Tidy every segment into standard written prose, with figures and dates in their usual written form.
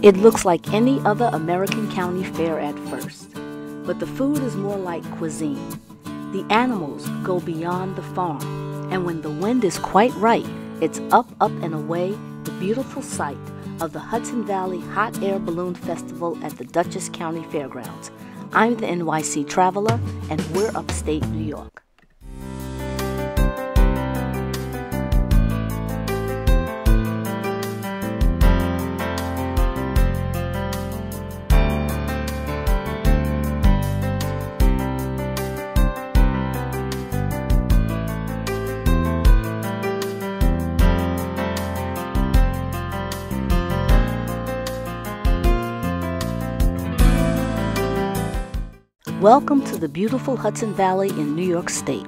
It looks like any other American county fair at first, but the food is more like cuisine. The animals go beyond the farm, and when the wind is quite right, it's up, up, and away, the beautiful sight of the Hudson Valley Hot Air Balloon Festival at the Dutchess County Fairgrounds. I'm the NYC Traveler, and we're upstate New York. Welcome to the beautiful Hudson Valley in New York State.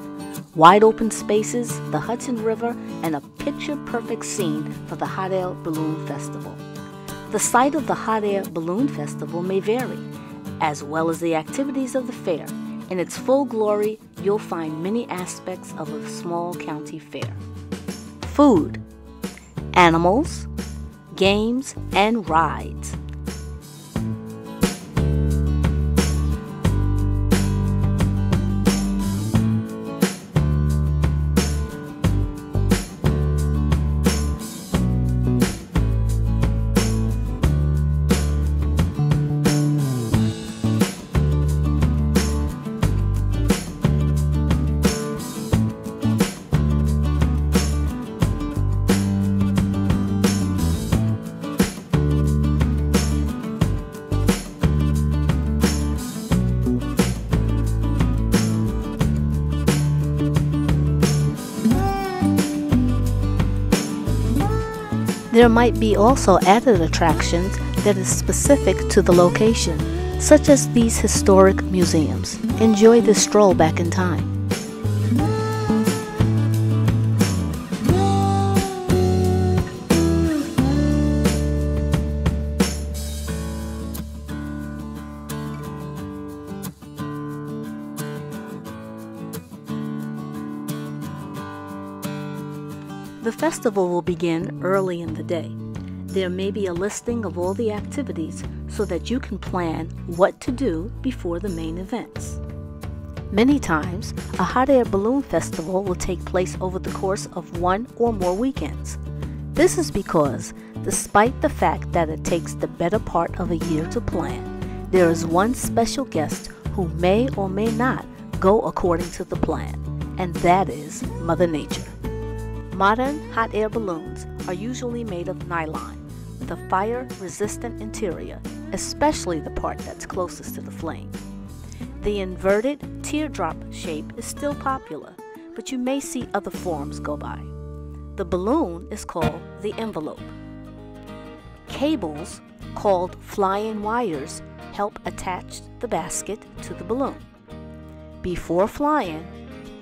Wide open spaces, the Hudson River, and a picture-perfect scene for the Hot Air Balloon Festival. The site of the Hot Air Balloon Festival may vary, as well as the activities of the fair. In its full glory, you'll find many aspects of a small county fair. Food, animals, games, and rides. There might be also added attractions that is specific to the location, such as these historic museums. Enjoy this stroll back in time. The festival will begin early in the day. There may be a listing of all the activities so that you can plan what to do before the main events. Many times, a hot air balloon festival will take place over the course of one or more weekends. This is because, despite the fact that it takes the better part of a year to plan, there is one special guest who may or may not go according to the plan, and that is Mother Nature. Modern hot air balloons are usually made of nylon with a fire-resistant interior, especially the part that's closest to the flame. The inverted teardrop shape is still popular, but you may see other forms go by. The balloon is called the envelope. Cables, called fly-in wires, help attach the basket to the balloon. Before flying,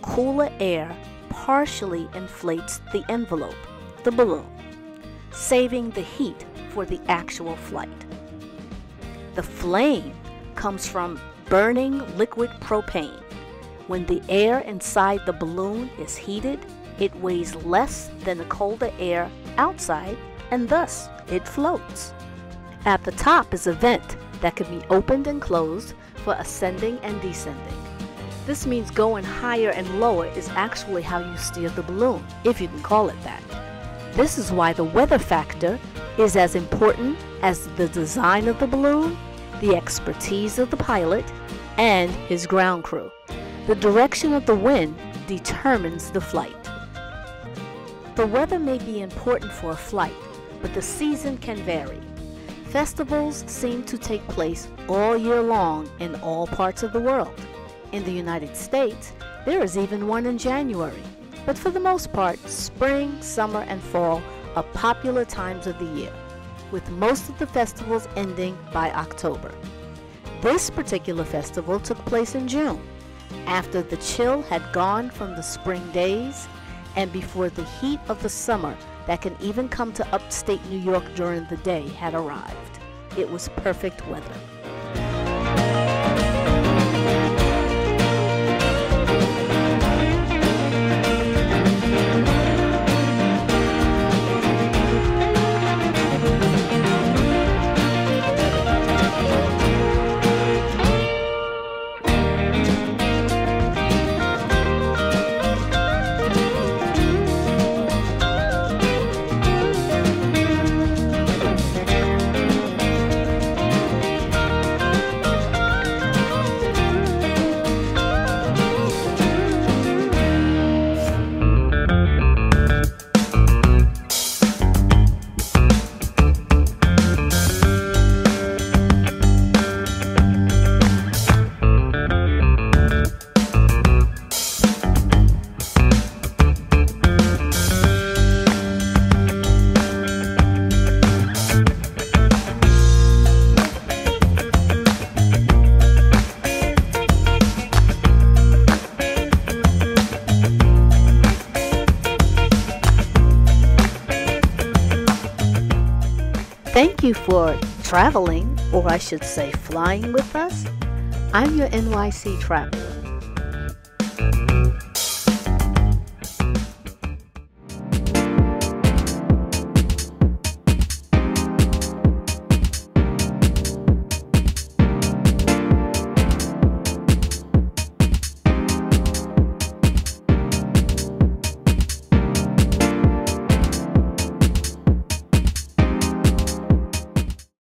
cooler air partially inflates the envelope, the balloon, saving the heat for the actual flight. The flame comes from burning liquid propane. When the air inside the balloon is heated, it weighs less than the colder air outside, and thus it floats. At the top is a vent that can be opened and closed for ascending and descending. This means going higher and lower is actually how you steer the balloon, if you can call it that. This is why the weather factor is as important as the design of the balloon, the expertise of the pilot, and his ground crew. The direction of the wind determines the flight. The weather may be important for a flight, but the season can vary. Festivals seem to take place all year long in all parts of the world. In the United States, there is even one in January, but for the most part, spring, summer, and fall are popular times of the year, with most of the festivals ending by October. This particular festival took place in June, after the chill had gone from the spring days and before the heat of the summer that can even come to upstate New York during the day had arrived. It was perfect weather. you for traveling, or I should say flying with us. I'm your NYC Traveler.